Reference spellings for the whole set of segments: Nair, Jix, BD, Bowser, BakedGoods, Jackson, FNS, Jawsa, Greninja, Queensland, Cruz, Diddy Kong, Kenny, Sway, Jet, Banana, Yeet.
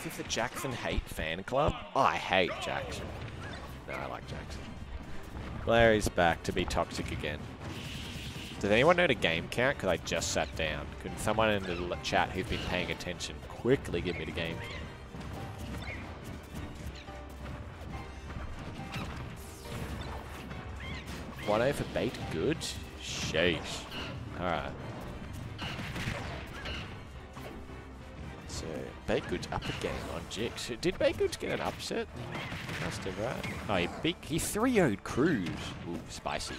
Is this a Jackson hate fan club? I hate Jackson. No, I like Jackson. Larry's back to be toxic again. Does anyone know the game count? Because I just sat down. Could someone in the chat who's been paying attention quickly give me the game count? One over BakedGoods? Sheesh. Alright. So, BakedGoods up again on Jix. Did BakedGoods get an upset? Must have, right? Oh, he 3-0'd Cruz. Ooh, spicy.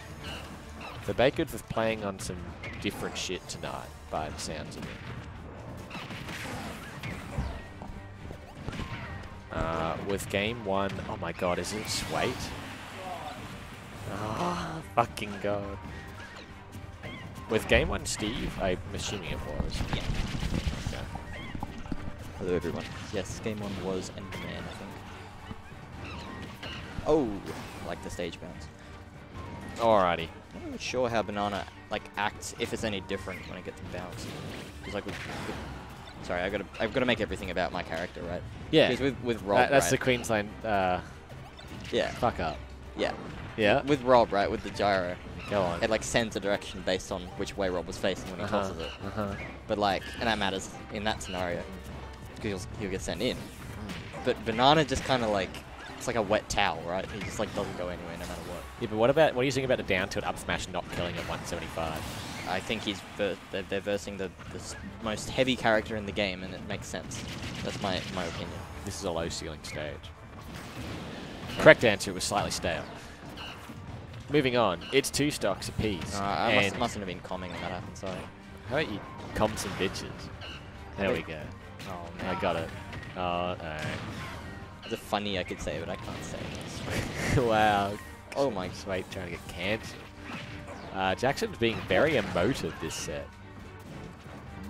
So BakedGoods was playing on some different shit tonight, by the sounds of it. With game one, oh my god, is it Sway? Oh, fucking god. With game one, Steve, I'm assuming it was. Yeah. Okay. Hello, everyone. Yes, game one was Banana, I think. Oh, I like the stage bounce. Alrighty. I'm not even sure how Banana like acts, if it's any different when I get the bounce. Because like, sorry, I've got to make everything about my character, right? Yeah. Because with Rob, that's right? The Queensland. Yeah. Fuck up. Yeah. Yeah. With Rob, right, with the gyro. Go on. It like sends a direction based on which way Rob was facing when he tosses it. But like, and that matters in that scenario because he'll get sent in. But Banana just kind of like, it's like a wet towel, right? He just like doesn't go anywhere no matter what. Yeah, but what do you think about the down tilt up smash not killing at 175? I think he's they're versing the most heavy character in the game, and it makes sense. That's my opinion. This is a low ceiling stage. Correct answer was slightly stale. Moving on, it's 2 stocks apiece. I mustn't have been comming when that happened, sorry. How about you comm some bitches? There we go. Oh, man. I got it. Oh, alright. It's funny I could say, but I can't say it. Wow. Oh my. Sweet, trying to get cancelled. Jackson's being very emotive this set.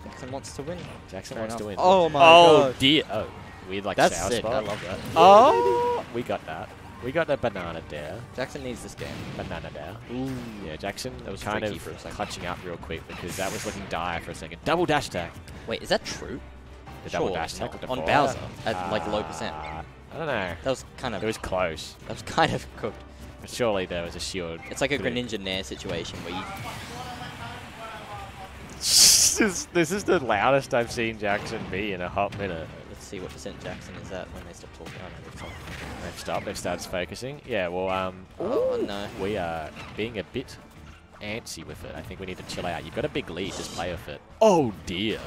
Jackson wants to win. Jackson wants to win. Oh my god. Oh dear. Oh, weird like sour spot. I love that. Oh! We got that. We got the banana there. Jackson needs this game. Banana there. Ooh. Yeah, Jackson that was kind of clutching up real quick because that was looking dire for a second. Double dash attack. Wait, is that true? The double dash attack on Bowser at like low percent. I don't know. That was kind of. It was close. That was kind of cooked. But surely there was a shield. It's like a Greninja Nair situation where you. This is the loudest I've seen Jackson be in a hot minute. Let's see what percent Jackson is at when they stop talking. Next up, it starts focusing. Yeah, well, oh, no. We are being a bit antsy with it. I think we need to chill out. You've got a big lead, just play with it. Oh, dear.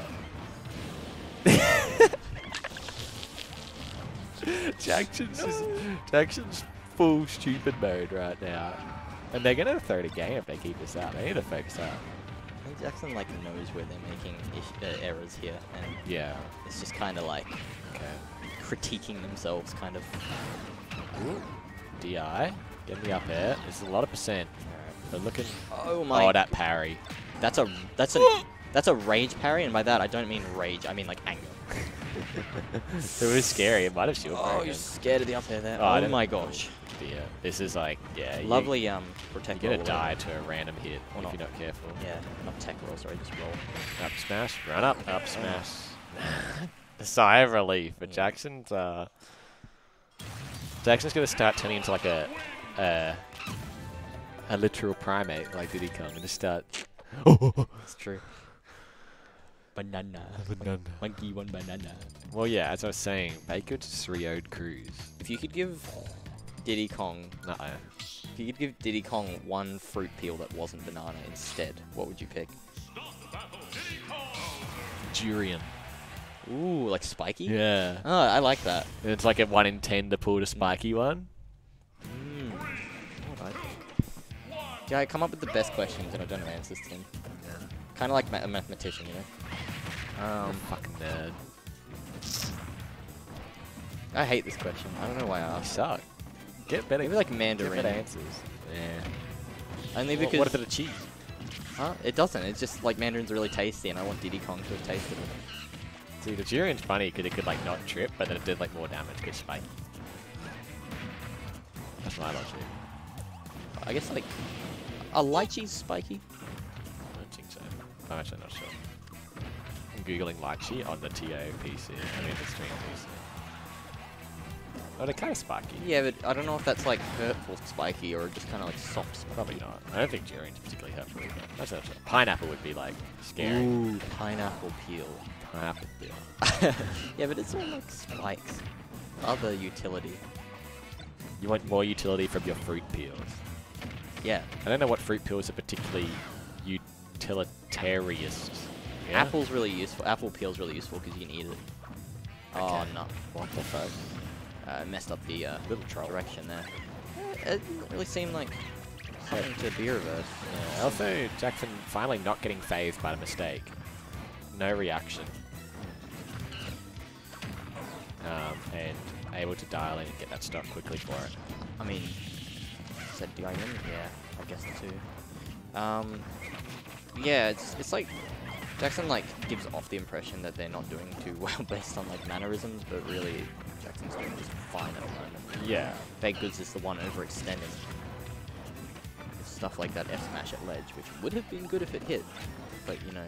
Jackson's full stupid mode right now. And they're going to throw the game if they keep this out. They need to focus out. I think Jackson, like, knows where they're making errors here. And yeah. It's just kind of like... Okay. Critiquing themselves, kind of. Ooh. DI, get me up air. There's a lot of percent. They're looking. Oh my! Oh, that parry. That's a rage parry, and by that I don't mean rage. I mean like anger. It was scary. It might have shielded. Oh, you're scared of the up air there. Oh my gosh. Yeah, this is like yeah. Lovely protect. You're gonna die to a random hit if you're not careful. Yeah, not tech roll. Sorry, just roll. Up smash, run up, up smash. A sigh of relief, but Jackson's gonna start turning into like a literal primate like Diddy Kong and just start. Oh, that's true. Banana, monkey one banana. Well, yeah, as I was saying, BakedGoods 3-0'd Cruz. If you could give Diddy Kong, if you could give Diddy Kong one fruit peel that wasn't banana instead, what would you pick? Durian. Ooh, like spiky? Yeah. Oh, I like that. And it's like a 1 in 10 to pull the spiky one. Mm. Yeah, I come up with the best questions and I don't know answers to them. Yeah. Kind of like a mathematician, you know? Fucking nerd. I hate this question. I don't know why I asked. You suck. Get better. Maybe like Mandarin. Get better answers. Yeah. Only because... What if it's a cheese? Huh? It doesn't. It's just like Mandarin's really tasty and I want Diddy Kong to have tasted it. See, the Durian's funny because it could like not trip, but then it did like more damage because spike. That's my logic. I guess like a lychee's spiky. I don't think so. I'm actually not sure. I'm googling lychee on the TOPC. I mean the stream PC. Oh, they're kind of spiky. Yeah, but I don't know if that's like hurtful spiky or just kind of like soft spiky. Probably not. I don't think Jerry's particularly hurtful. Actually, pineapple would be like scary. Ooh, pineapple peel. Pineapple peel. Yeah, but it's all like spikes. Other utility. You want more utility from your fruit peels. Yeah. I don't know what fruit peels are particularly utilitarian. Yeah? Apple's really useful. Apple peel's really useful because you can eat it. Okay. Oh no! What the fuck? Messed up the little troll direction there. It didn't really seem like something to be reversed. Yeah. Also, Jackson finally not getting phased by a mistake. No reaction. And able to dial in and get that stuff quickly for it. I mean, said do I win? Yeah, I guess too. Yeah, it's like Jackson like gives off the impression that they're not doing too well based on like mannerisms, but really Jackson's doing just fine at the moment. Yeah. BakedGoods is the one overextending. Stuff like that F smash at ledge, which would have been good if it hit, but you know,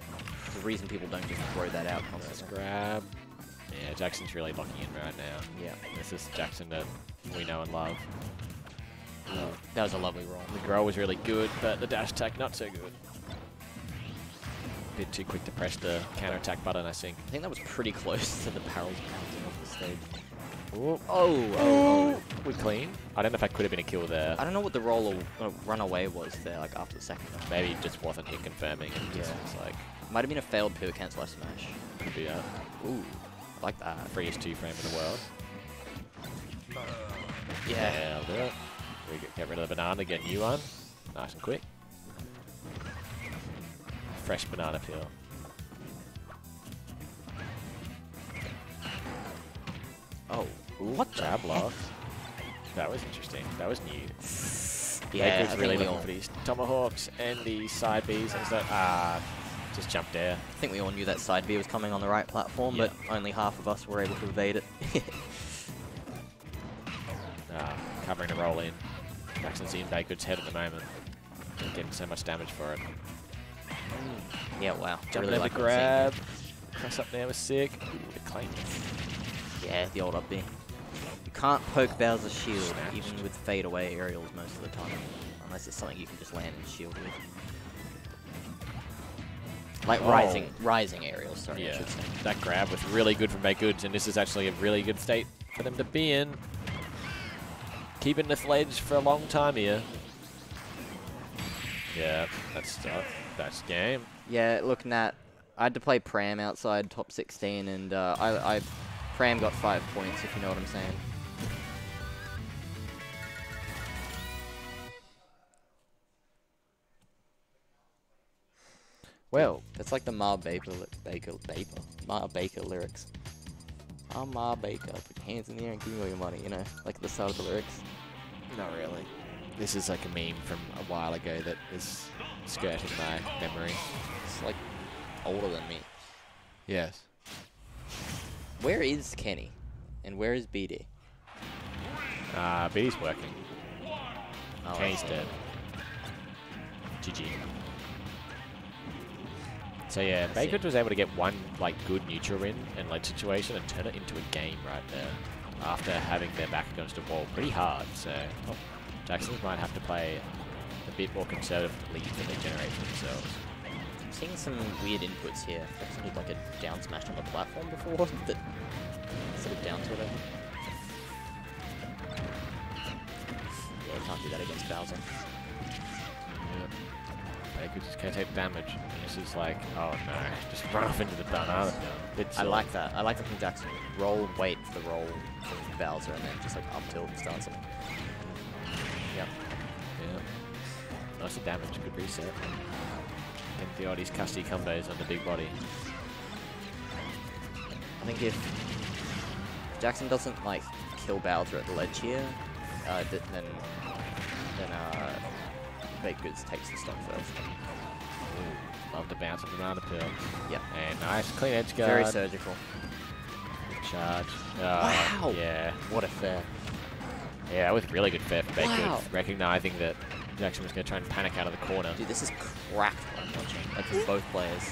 the reason people don't just throw that out constantly. Grab. Yeah, Jackson's really locking in right now. Yeah. This is Jackson that we know and love. Oh, that was a lovely roll. The roll was really good, but the dash attack not so good. A bit too quick to press the counter attack button, I think. I think that was pretty close to the barrels bouncing off the stage. Oh, oh, oh. We're clean. I don't know if that could have been a kill there. I don't know what the roll or runaway was there, like after the second one. Maybe it just wasn't hit confirming. It just was like. Might have been a failed pure cancel F smash. Could be that. Ooh. I like that. Freest 2 frame in the world. Yeah. I'll do it. We get rid of the banana, get a new one. Nice and quick. Fresh banana peel. Oh, what the block? That was interesting. That was new. Yeah, BakedGoods really looking for these tomahawks and the side Bs. And so, just jumped there. I think we all knew that side B was coming on the right platform, yeah. But only half of us were able to evade it. Covering the roll in. Jackson's in BakedGoods' head at the moment. They're getting so much damage for it. Yeah, wow. Jumping really over grab. Press up there was sick. Ooh, the claim. Yeah, the old up B. You can't poke Bowser's shield, snatched. Even with fadeaway aerials most of the time. Unless it's something you can just land and shield with. Like rising aerials, sorry, yeah. I should say. That grab was really good from BakedGoods, and this is actually a really good state for them to be in. Keeping this ledge for a long time here. Yeah, that's game. Yeah, look, Nat, I had to play Pram outside top 16, and I Pram got 5 points, if you know what I'm saying. Well, that's like the Ma Baker lyrics. I'm Ma Baker, put your hands in the air and give me all your money, you know, like the start of the lyrics. Not really. This is like a meme from a while ago that is skirting my memory. It's like older than me. Yes. Where is Kenny? And where is BD? BD's working. Oh, Kenny's dead. GG. So yeah, BakedGoods was able to get one like good neutral win and ledge situation and turn it into a game right there. After having their back against a wall pretty hard, so Jackson's might have to play a bit more conservative with the lead that they generate for themselves. Seeing some weird inputs here. Jackson did like a down smash on the platform before, that sort of down to it. Yeah, we can't do that against Bowser. Yep. BakedGoods just can't take damage. This is like, oh no, just run off into the banana. I like that. I like that from Jackson. Roll, wait for the roll from Bowser, and then just like up tilt and start something. Yep. Yep. Nice damage. Good reset. And the oddies custody combos on the big body. I think if Jackson doesn't like kill Bowser at the ledge here, then BakedGoods takes the stock first. Ooh, love the bounce of the banana peel. Yep. And nice clean edge guard. Very surgical. Good charge. Oh, wow. Yeah. What a fair. Yeah, that was really good fair for BakedGoods. Wow. Recognizing that Jackson was going to try and panic out of the corner. Dude, this is cracked what I'm watching. Like, for both players.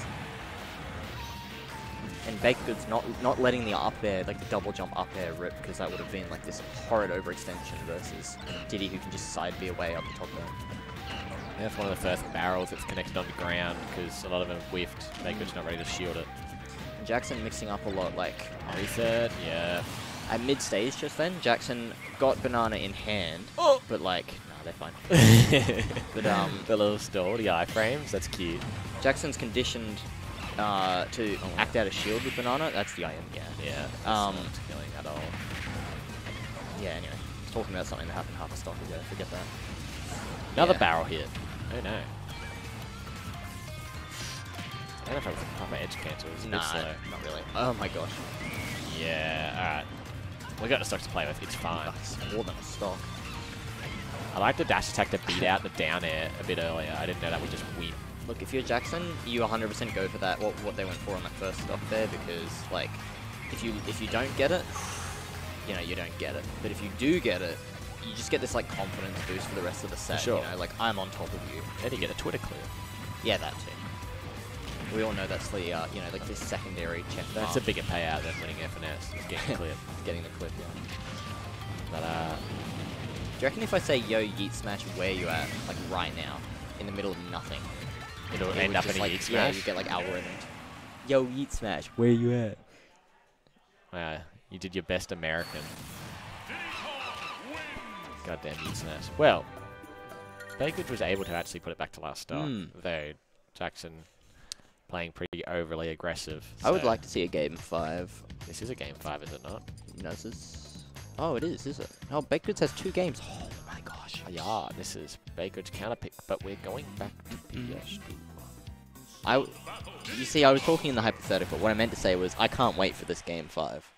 and BakedGoods not letting the up air, like the double jump up air rip, because that would have been like this horrid overextension versus Diddy, who can just side B away up the top there. And that's one of the first barrels that's connected on the ground, because a lot of them whiffed. BakedGoods not ready to shield it. And Jackson mixing up a lot, like... reset, yeah. At mid-stage just then, Jackson got Banana in hand, oh! But like... They're fine. But, the little stall, the iframes, that's cute. Jackson's conditioned to act out a shield with Banana. That's the IM, yeah. Yeah, that's not killing at all. Yeah, anyway. Talking about something that happened half a stock ago. Forget that. Another barrel hit. Oh, no. I don't know if I was proper edge cancel. It was a bit slow. Not really. Oh, my gosh. Yeah, alright. We got a stock to play with. It's fine. That's more than a stock. I like the dash attack to beat out the down air a bit earlier. I didn't know that would just win. Look, if you're Jackson, you 100% go for that. What they went for on that first stop there, because like, if you don't get it, you know you don't get it. But if you do get it, you just get this like confidence boost for the rest of the set. Sure. You know, like I'm on top of you. And you get a Twitter clear. Yeah, that too. We all know that's the you know, like this secondary check. That's a bigger payout than winning FNS. Is getting the clip. Getting the clip. Yeah. But do you reckon if I say, yo, yeet smash, where you at, like, right now, in the middle of nothing? It'll end up in a yeet smash? Yeah, you get, like, algorithmed. Yo, yeet smash, where you at? Wow, you did your best American. Goddamn yeet smash. Well, BakedGoods was able to actually put it back to last start, though Jackson playing pretty overly aggressive. So. I would like to see a Game 5. This is a Game 5, is it not? No, this is... Oh, it is it? Oh, BakedGoods has 2 games. Oh my gosh. Yeah, this is BakedGoods counterpick, but we're going back to PS2. You see, I was talking in the hypothetical. What I meant to say was, I can't wait for this Game 5.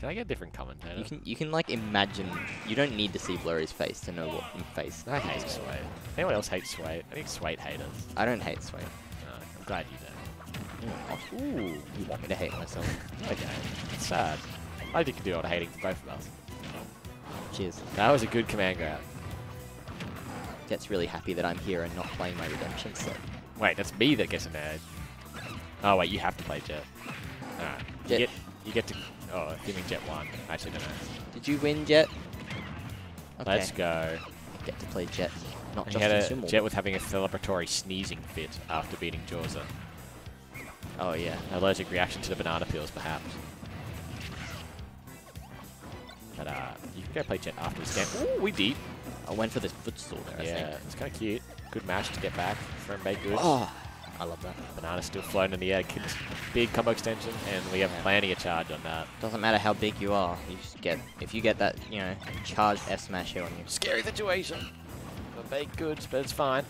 Can I get a different commentator? You can like, imagine. You don't need to see Blurry's face to know what face. I hate Sway. Anyone else hate Sway? I think Sway haters. I don't hate Sway. No, I'm glad you don't. Ooh, you want me to hate myself. Okay, it's sad. I think you can do all the hating for both of us. Cheers. That was a good command grab. Jet's really happy that I'm here and not playing my redemption set. Wait, that's me that gets an edge. Oh wait, you have to play Jet. Alright. You get to... Oh, you mean Jet won. I actually don't know. Did you win, Jet? Okay. Let's go. Get to play Jet, not just Sumo. Jet was having a celebratory sneezing fit after beating Jawsa. Oh yeah, an allergic reaction to the banana peels, perhaps. But you can go play Jet after this game. Ooh, we deep. I went for this footstool there, I think. Yeah, it's kind of cute. Good match to get back from BakedGoods. Oh, I love that. Banana's still floating in the air. Big combo extension, and we have plenty of charge on that. Doesn't matter how big you are. You just get, if you get that, you know, charged F smash here on you. Scary situation for BakedGoods, but it's fine.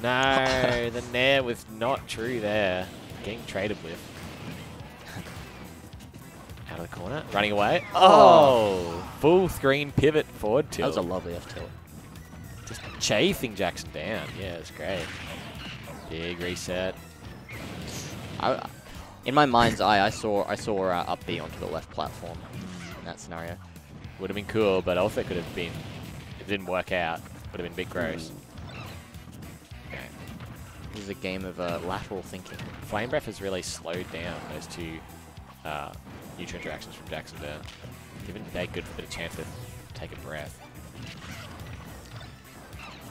No, the Nair was not true there. Getting traded with. Out of the corner, running away. Oh! Full screen pivot forward tilt. That was a lovely F tilt. Just chafing Jackson down. Yeah, it's great. Big reset. In my mind's eye, I saw up B onto the left platform in that scenario. Would have been cool, but also could have been. If it didn't work out, would have been a bit gross. This is a game of lateral thinking. Flame Breath has really slowed down those two neutral interactions from Jackson there. Giving BakedGoods a bit of chance to take a breath.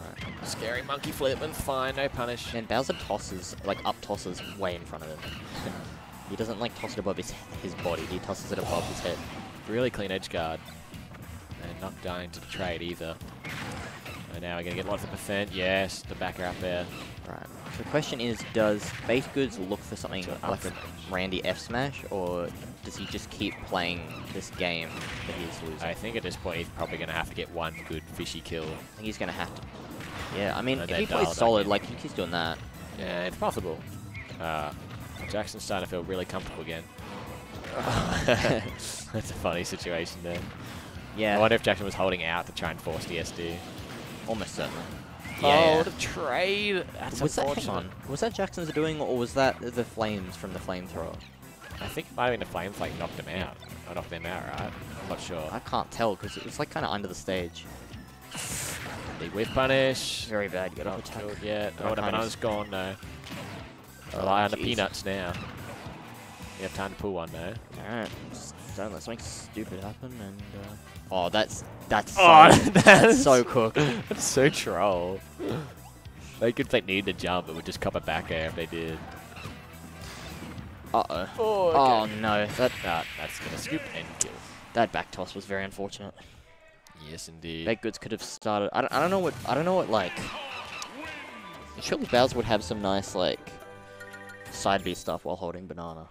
Right. Scary monkey flip and fine, no punish. And Bowser tosses, like up tosses way in front of him. He doesn't like toss it above his body, he tosses it above his head. Really clean edge guard. And not dying to the trade either. And now we're going to get lots of percent. Yes, the backer up there. Right. The question is, does BakedGoods look for something like a Randy F smash, or does he just keep playing this game that he's losing? I think at this point he's probably going to have to get one good fishy kill. I think he's going to have to. Yeah, I mean, if he plays solid, like, he keeps doing that. Yeah, it's possible. Jackson's starting to feel really comfortable again. That's a funny situation there. Yeah. I wonder if Jackson was holding out to try and force the SD. Almost certainly. Yeah. Oh, the trade! That's unfortunate. Was that Jackson's doing, or was that the flames from the flamethrower? I think it might have been the flames, like, knocked him out. I knocked them out, right? I'm not sure. I can't tell, because it was, like, kind of under the stage. Big whiff punish. Very bad. Get off. Not killed yet. Oh, the banana's gone, though. Rely on the peanuts now. You have time to pull one though. Alright. So let's make stupid happen and oh, that's so cooked. That's so troll. They could like need to jump, it would just cop it back air if they did. Uh-oh. Oh, okay. Oh no, that's gonna scoop and kill. That back toss was very unfortunate. Yes indeed. BakedGoods could have started I don't know what like surely Bowser would have some nice like side B stuff while holding banana.